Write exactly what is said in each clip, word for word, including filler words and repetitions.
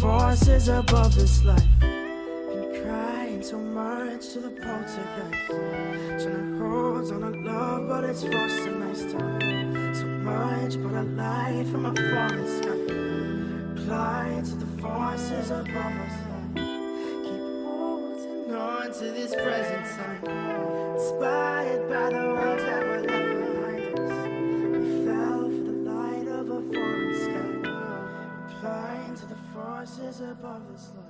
forces above this life. Been crying so much to the poltergeist, trying to hold on to love, but it's forced a nice time. So much, but I lie from a falling sky. Apply to the forces above us life. Keep holding on to this present time, inspired by the words that were left behind us. We fell for the light of a falling sky. Applying to the forces above this life.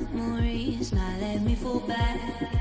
Memories now let me fall back.